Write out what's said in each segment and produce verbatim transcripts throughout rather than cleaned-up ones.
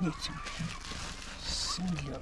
Niçin? Senhor.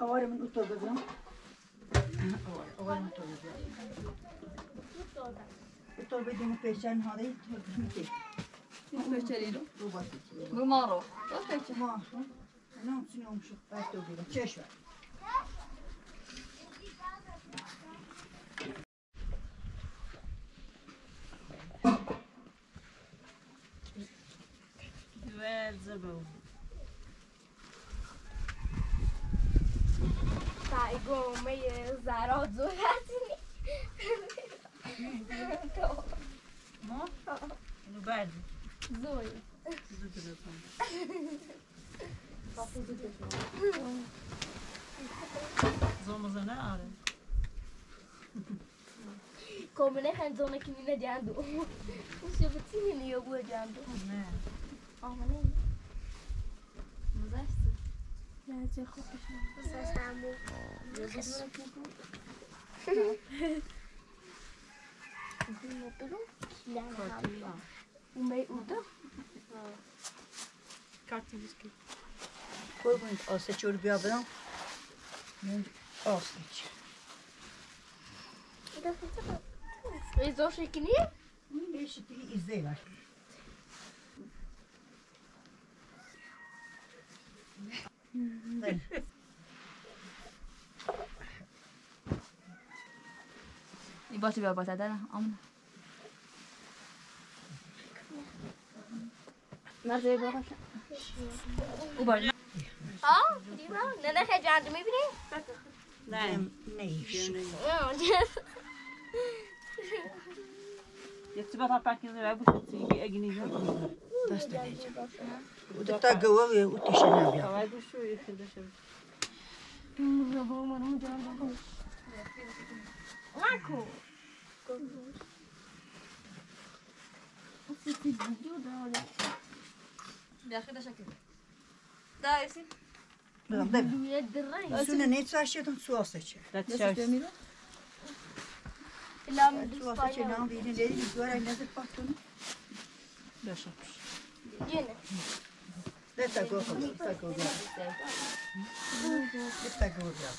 A hora mudou toda, viu? A hora, a hora mudou toda, viu? Eu estou vendo um peixe aí, não sei o que é. Um peixe ali, não? Não gosto de peixe. Não moro. Não peixe. Moro. Não, se não, se não, se não, se não, se não, se não. Zona ki mina jandu, usia betul ni aku jandu. Oh mana? Muzas tu? Dah cakap. Muzas kamu. Muzas aku. Itu motor tu? Dah lama. Umai udah? Kartu biski. Kau pun asal curi biar bang. Asal. Dah selesai. Rezor şeklini? Eşitliği izleyelim. Batı bir abatada ama. Nerede bir abatada? Ubar. Aa, değil mi? Neden heyecanlı mı biri? Ne? Ne iş? Если бы папа кинул, я бы сутки огнезил. Достанете. Вот так говорю, утешение бьет. Давай душу, если дашь. Нужно было морду делать. Лаку. Если ты будешь, да, Оля. Бяхи дашь кем? Да, если. Да, да. Сюда нет саши, там суасечи. Да, сейчас. Lam düz payam. Birileri yuvarlak nasıl patladı? Daşak. Yine. Deta koyalım, deta koyalım. Deta koyalım.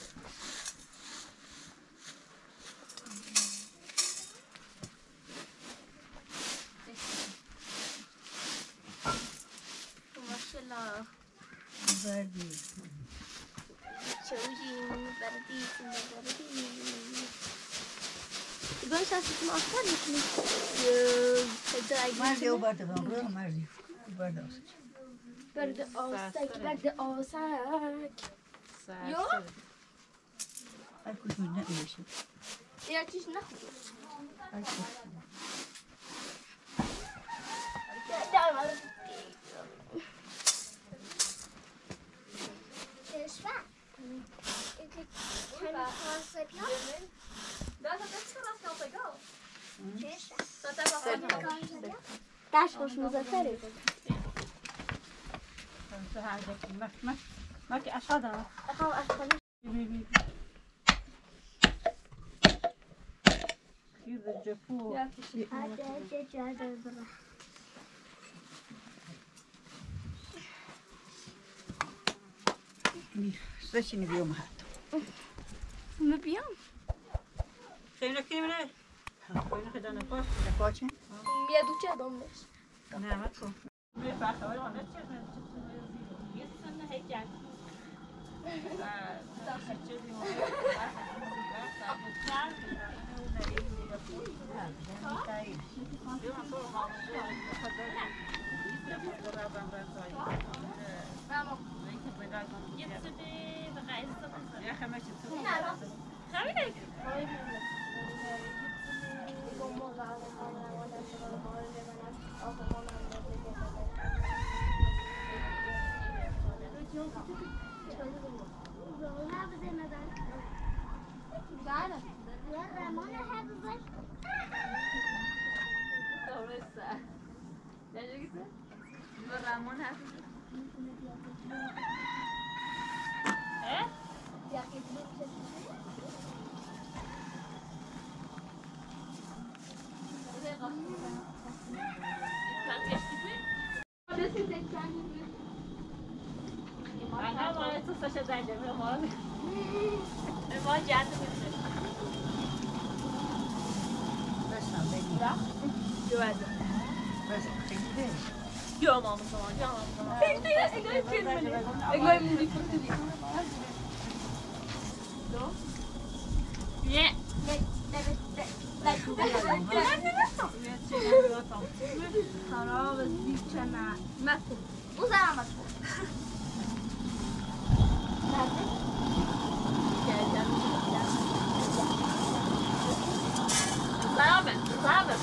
verdiği. Çocuğumun verdiği ismini verdiği. Böyle şansını aslar mısınız? Merdiyo barda ben buranın merdiyo. Barda olsak. Barda olsak, barda olsak. Yok. Ay kuşum ne ulaşım. Ya kuşum ne ulaşım. Ay kuşum. Taş hoşumuza tarif. Saçını biyom hattım. Ne biyom? Sen ne kimin el? Koyun kadar ne koç? Ne koç? Mia duçe domuz. Ne yaptı? Ne pasta var mı? Ne çeşme? Yesin ne heykel? Daha çeşme mi? Tamam. Jetzt sind die bereits so gut. Ja, kann man jetzt so. Ja, das ist. Kann ich nicht. He? Ya gitmek istedim. Buraya kalk. Sen geçti mi? Burası seksen gibi. Ana bana çok saçadaydı benim abi. Ben bana geldim. Baştan bekle. Güvendim. Başka şekilde. Yok ama tamam canım. Sen de sen filmini. Eğlenceli bir film. Do? Ye. Ne ne ne. Ben ne yaptım? Harap dikçana. Nasıl? Uzanamaz. Nasıl? Geleceğim. Sabır, sabır.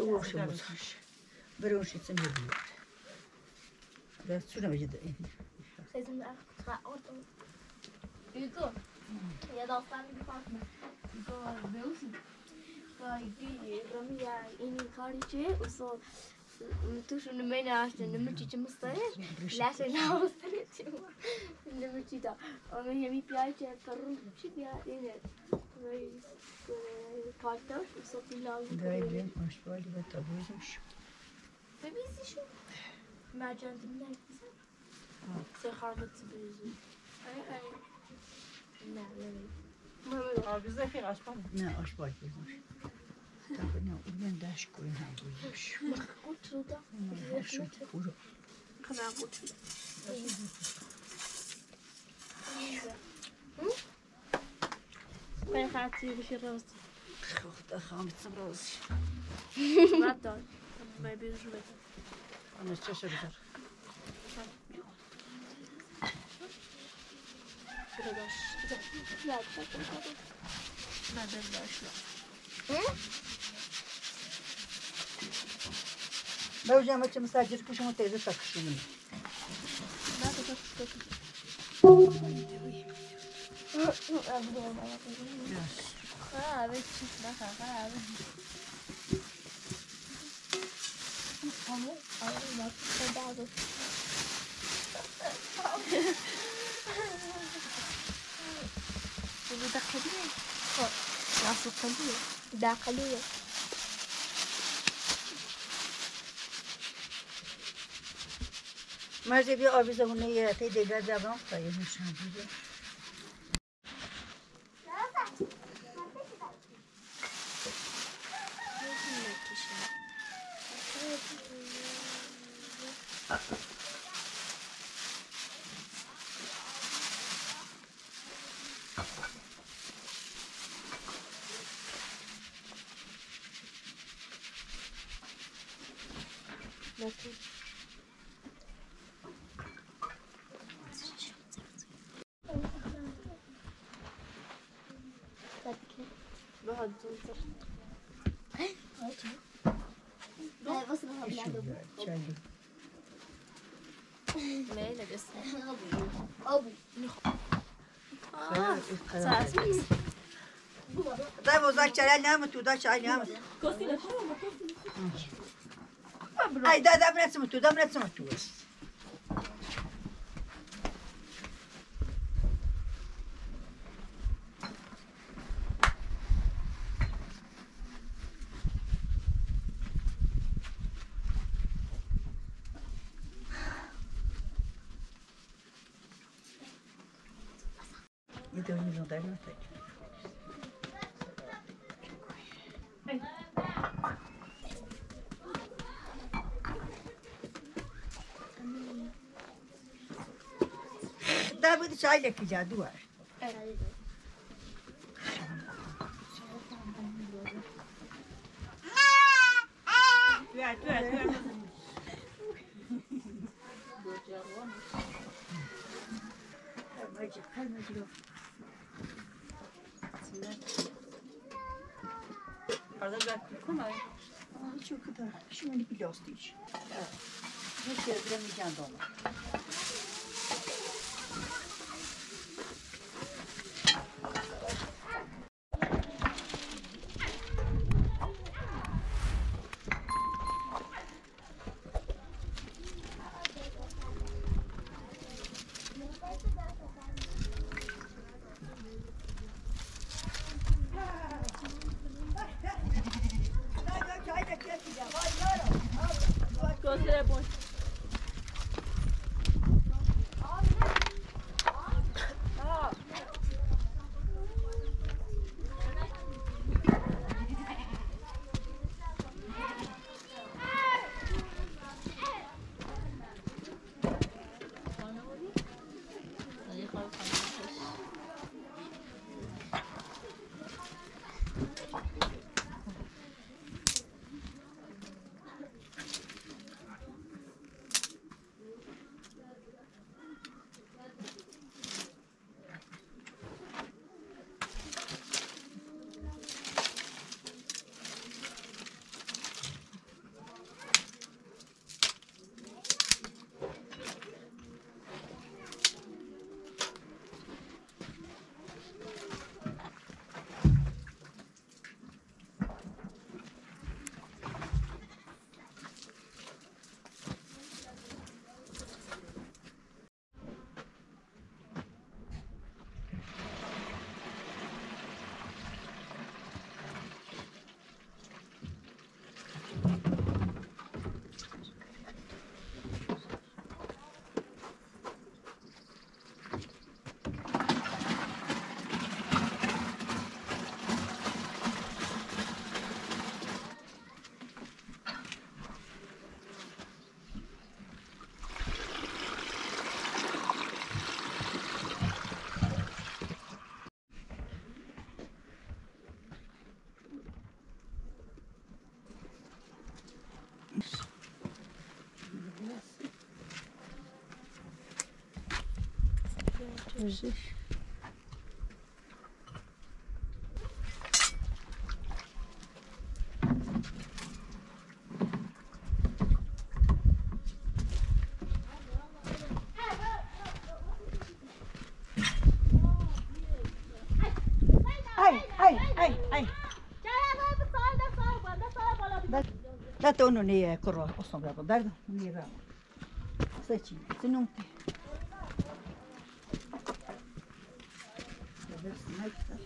Uğraşıyormuş. Böyle uğraşırsam yapıyorum. Ben süremece de. Sezimde ortam. Uyku. Ya da aslan bir farklı. Uyku ve usun. Kaydı. Ramiya inin karıcı usul. Tuşunu mene açtı. Nümür çiçim ustayı. Laşın ağustayı çiçim. Nümür çiçim. Ama yemi piyacı. Karun çiçim ya. Evet. Kardeş, sofilalı. Dayım, aşvali ve tabuzmuş. Bebiz işi. Mercandım ne güzel. Seharbatı bebiz. Ay ay. Ne ne. Mama abi zehir aşpan. Ne aşvali bebiz. Tabii ne uyan daş koyun bebiz. Bak oturdu. Şu kuru. Kana oturdu. Hı? Ben kaçıyor bir şey roz. Çok ağam etsem roz. Vatta. Ben bir şöyle. Ana çeşer eder. Şurada da şurada. Ya çok oldu. Ben de başla. Hı? Ben hocam açım sadece kuşumu teyze takışını. Ben de takıştım. Aa evet çık bak ha ha. Ama ayağım bak. Tedavi. Bu da kalıyor. Nasıl kalıyor? Bir daha kalıyor. Merzi bir abi zamanı yarattı. Dega zaman sayılır. تودا چای نیم. کوسی نه. ای دادم نتیم تو دادم نتیم تو. یه دنیا جدایی می‌کنی. Çay dökeceğiz, duvar. Evet. Ver, ver, ver. Kalmayacak, kalmayacak. Arada bıraktık ama çok kadar. Şimdi bir lostu iç. Evet. Hiç gözlemeyeceğim de onu. Hoje. Ai, ai, ai, ai. Cara, vai para a sala da sala, vai para a sala, vai lá. Dar tot nu ne e coroa, o să-mi vreau, dar nu ne e vreau. Să ține, să nu-mi te. Să vezi, să-mi aici.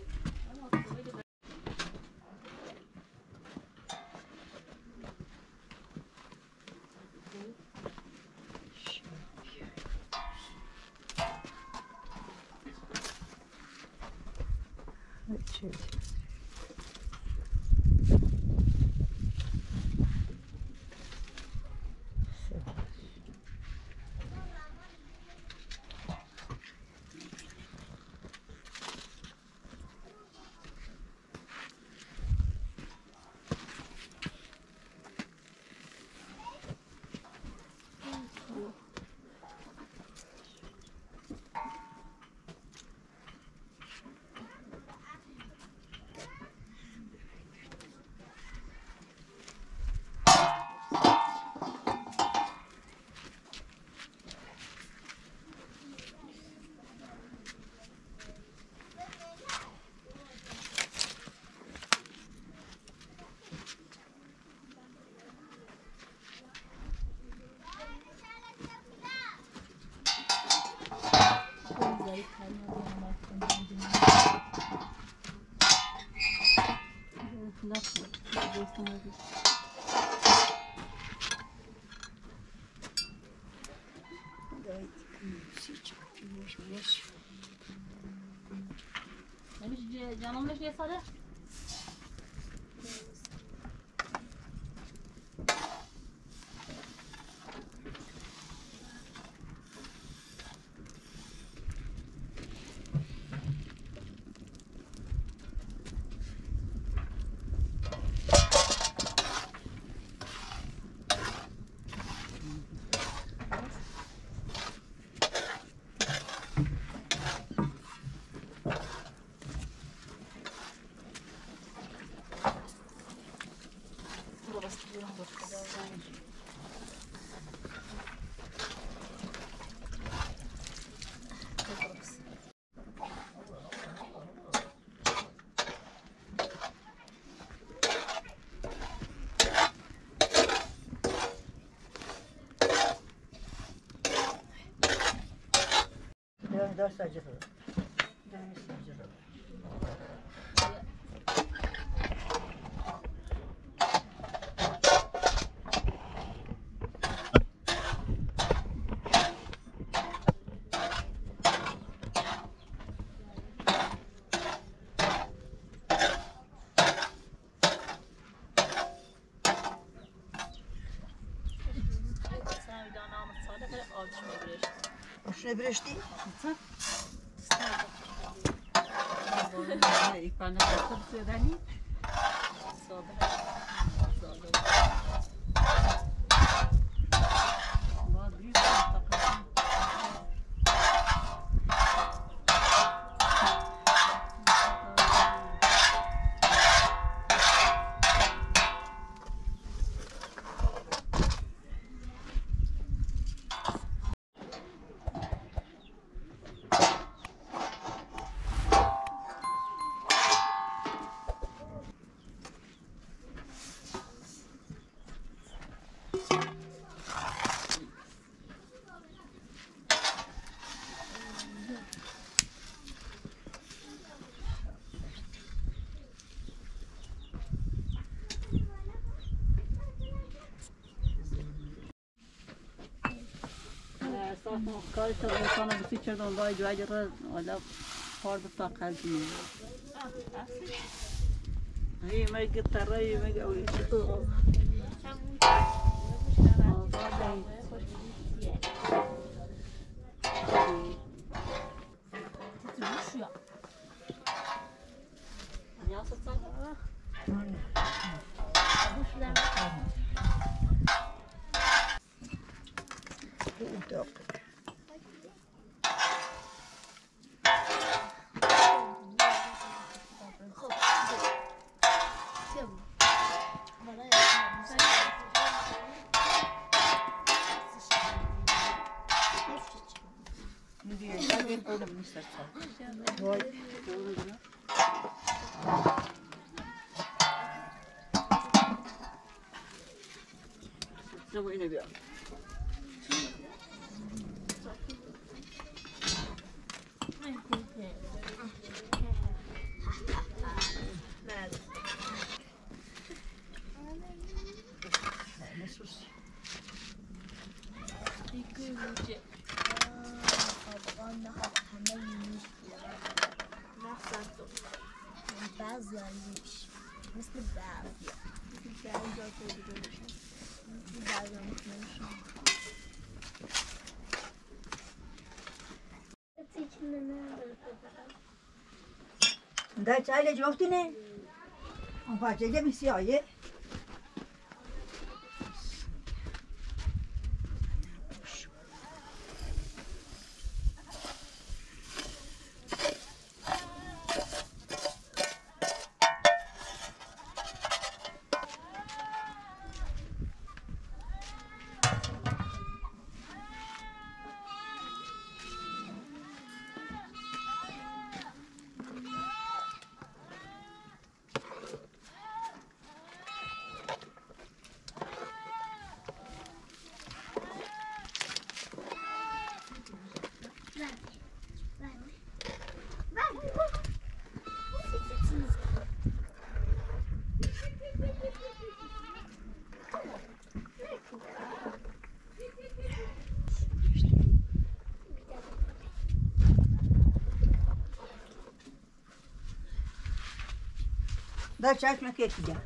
Canım ne sarı? Dört sadece kalır. Dört sadece kalır. Sen bir daha namaz sadece kalır. Al şunu buraya işte. O şuna buraya işte. Hı? İkbana kalkıp söyleyeyim. Sabah. کاری تا انسان بسی چرد اون باید جوایی را حالا پارد تا خلقی هی مگه ترایی مگه اولی تو Não vou negar. Daha çayla yoktu ne? On parçaya bir siyahı. Daha çarpmak etmeyeceğim.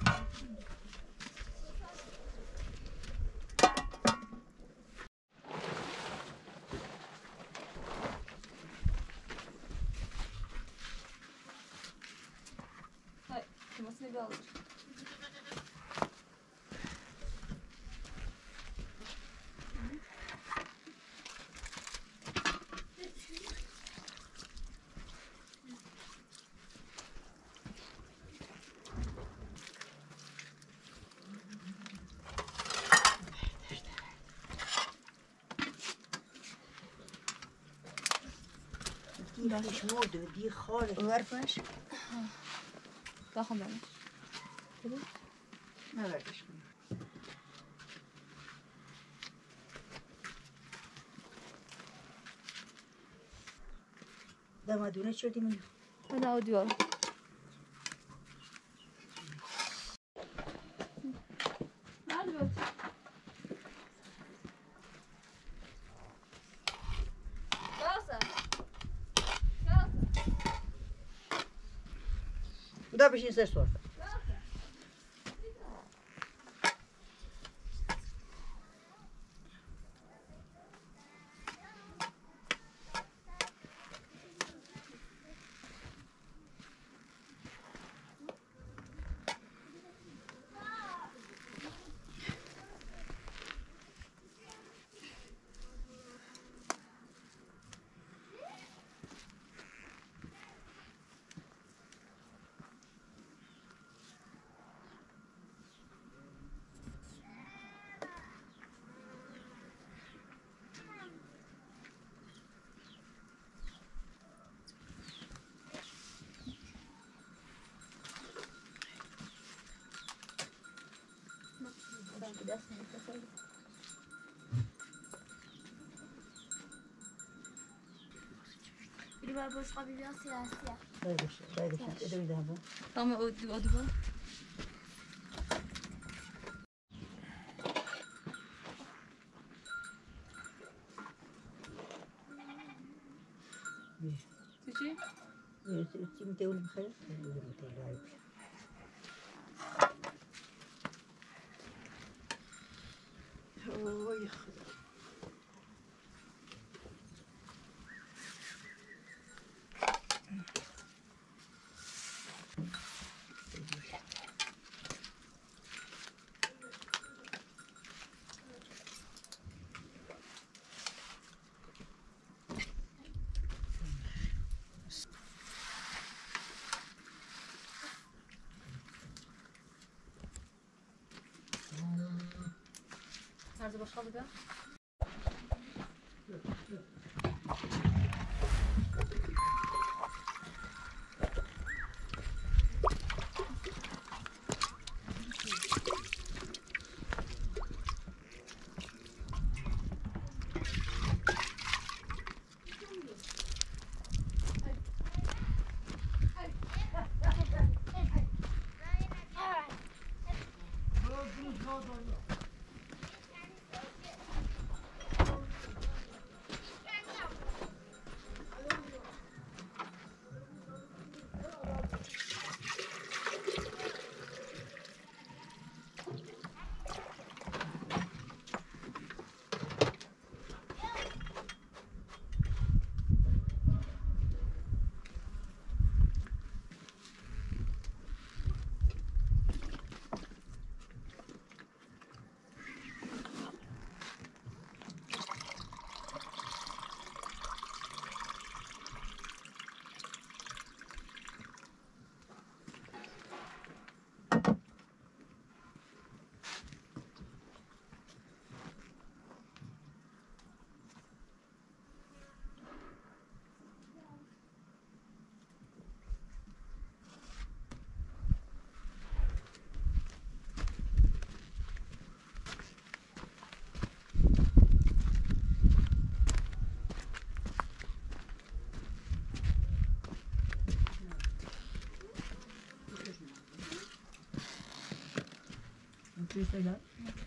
Hayır, kımasını bir alır. Hiç modu bir hal var baş. Bakın bana. Evet. Ne var baş? Damadına çöldü mü? Bana o diyor. Dá para encher sorte. Bir var boş kabilyon silah silah. Dayı boş, dayı boş. Öde bir daha bu. Tamam, ödü bu. Tüçü? Evet, kim de oğlum hayır? Oy. Nerede başladı be? Please say that.